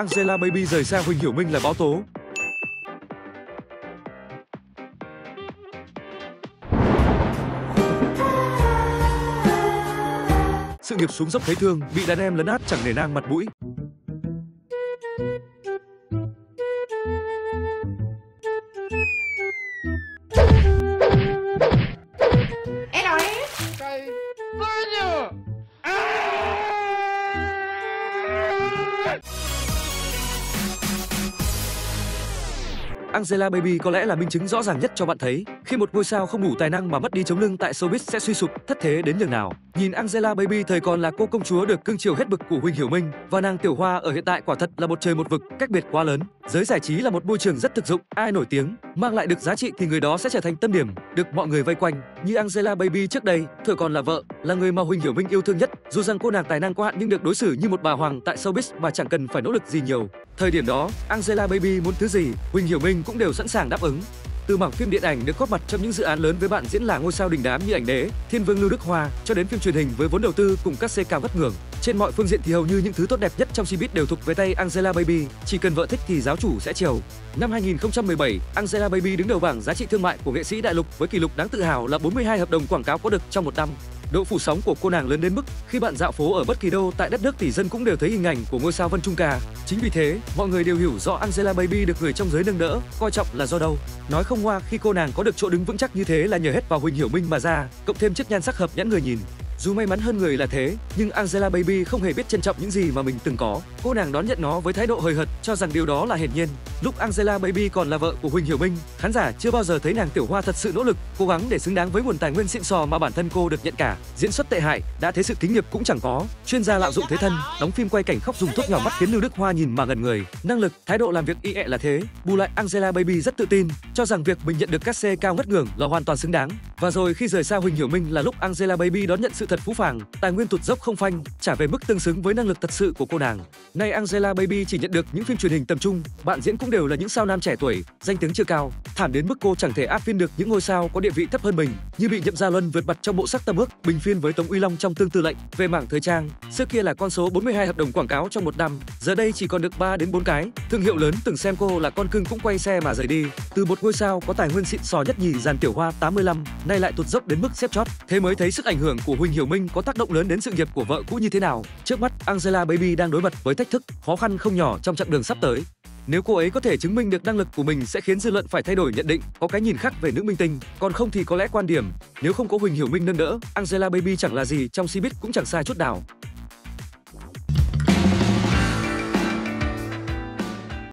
Angelababy rời xa Huỳnh Hiểu Minh là bão tố. Sự nghiệp xuống dốc thấy thương, bị đàn em lấn át chẳng nể nang mặt mũi. Angelababy có lẽ là minh chứng rõ ràng nhất cho bạn thấy khi một ngôi sao không đủ tài năng mà mất đi chống lưng tại showbiz sẽ suy sụp, thất thế đến nhường nào. Nhìn Angelababy thời còn là cô công chúa được cưng chiều hết bực của Huỳnh Hiểu Minh và nàng Tiểu Hoa ở hiện tại quả thật là một trời một vực, cách biệt quá lớn. Giới giải trí là một môi trường rất thực dụng, ai nổi tiếng, mang lại được giá trị thì người đó sẽ trở thành tâm điểm, được mọi người vây quanh. Như Angelababy trước đây, thời còn là vợ, là người mà Huỳnh Hiểu Minh yêu thương nhất. Dù rằng cô nàng tài năng có hạn nhưng được đối xử như một bà hoàng tại showbiz mà chẳng cần phải nỗ lực gì nhiều. Thời điểm đó, Angelababy muốn thứ gì, Huỳnh Hiểu Minh cũng đều sẵn sàng đáp ứng. Từ mảng phim điện ảnh được góp mặt trong những dự án lớn với bạn diễn là ngôi sao đình đám như ảnh đế, thiên vương Lưu Đức Hoa, cho đến phim truyền hình với vốn đầu tư cùng các cát-xê cao ngất ngưởng. Trên mọi phương diện thì hầu như những thứ tốt đẹp nhất trong showbiz đều thuộc về tay Angelababy, chỉ cần vợ thích thì giáo chủ sẽ chiều. Năm 2017, Angelababy đứng đầu bảng giá trị thương mại của nghệ sĩ đại lục với kỷ lục đáng tự hào là 42 hợp đồng quảng cáo có được trong một năm. Độ phủ sóng của cô nàng lớn đến mức khi bạn dạo phố ở bất kỳ đâu tại đất nước thì dân cũng đều thấy hình ảnh của ngôi sao Văn Trung Ca. Chính vì thế, mọi người đều hiểu rõ Angelababy được người trong giới nâng đỡ, coi trọng là do đâu. Nói không hoa khi cô nàng có được chỗ đứng vững chắc như thế là nhờ hết vào Huỳnh Hiểu Minh mà ra, cộng thêm chất nhan sắc hợp nhãn người nhìn. Dù may mắn hơn người là thế, nhưng Angelababy không hề biết trân trọng những gì mà mình từng có. Cô nàng đón nhận nó với thái độ hời hợt, cho rằng điều đó là hiển nhiên. Lúc Angelababy còn là vợ của Huỳnh Hiểu Minh, khán giả chưa bao giờ thấy nàng Tiểu Hoa thật sự nỗ lực, cố gắng để xứng đáng với nguồn tài nguyên xịn sò mà bản thân cô được nhận cả. Diễn xuất tệ hại, đã thế sự kính nghiệp cũng chẳng có. Chuyên gia lạm dụng thế thân, đóng phim quay cảnh khóc dùng thuốc nhỏ mắt khiến Lưu Đức Hoa nhìn mà ngẩn người. Năng lực, thái độ làm việc y ẹ là thế. Bù lại Angelababy rất tự tin, cho rằng việc mình nhận được cát-xê cao ngất ngưởng là hoàn toàn xứng đáng. Và rồi khi rời xa Huỳnh Hiểu Minh là lúc Angelababy đón nhận sự thật phũ phàng, tài nguyên tụt dốc không phanh, trả về mức tương xứng với năng lực thật sự của cô nàng. Nay Angelababy chỉ nhận được những phim truyền hình tầm trung, bạn diễn cũng đều là những sao nam trẻ tuổi, danh tiếng chưa cao, thảm đến mức cô chẳng thể áp phiên được những ngôi sao có địa vị thấp hơn mình, như bị Nhậm Gia Luân vượt mặt trong bộ sắc Tâm Ước, bình phiên với Tống Uy Long trong Tương Tư Lệnh. Về mảng thời trang, xưa kia là con số 42 hợp đồng quảng cáo trong một năm, giờ đây chỉ còn được 3 đến 4 cái. Thương hiệu lớn từng xem cô là con cưng cũng quay xe mà rời đi. Từ một ngôi sao có tài nguyên xịn sò nhất nhì dàn Tiểu Hoa 85, nay lại tụt dốc đến mức xếp chót. Thế mới thấy sức ảnh hưởng của Huỳnh Hiểu Minh có tác động lớn đến sự nghiệp của vợ cũ như thế nào. Trước mắt, Angelababy đang đối mặt với thách thức, khó khăn không nhỏ trong chặng đường sắp tới. Nếu cô ấy có thể chứng minh được năng lực của mình sẽ khiến dư luận phải thay đổi nhận định, có cái nhìn khác về nữ minh tinh, còn không thì có lẽ quan điểm. Nếu không có Huỳnh Hiểu Minh nâng đỡ, Angelababy chẳng là gì trong showbiz cũng chẳng sai chút nào.